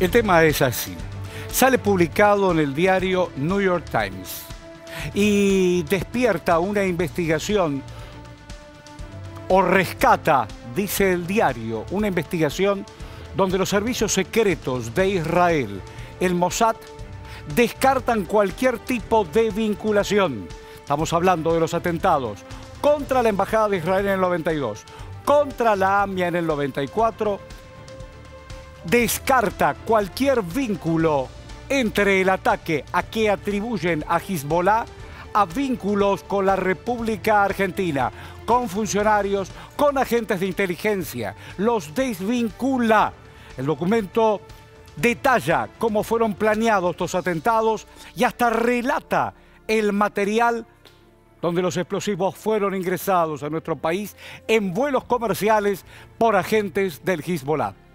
El tema es así. Sale publicado en el diario New York Times y despierta una investigación, o rescata, dice el diario, una investigación donde los servicios secretos de Israel, el Mossad, descartan cualquier tipo de vinculación. Estamos hablando de los atentados contra la Embajada de Israel en el 92, contra la AMIA en el 94, descarta cualquier vínculo entre el ataque a que atribuyen a Hezbollah a vínculos con la República Argentina, con funcionarios, con agentes de inteligencia. Los desvincula. El documento detalla cómo fueron planeados estos atentados y hasta relata el material donde los explosivos fueron ingresados a nuestro país en vuelos comerciales por agentes del Hezbollah.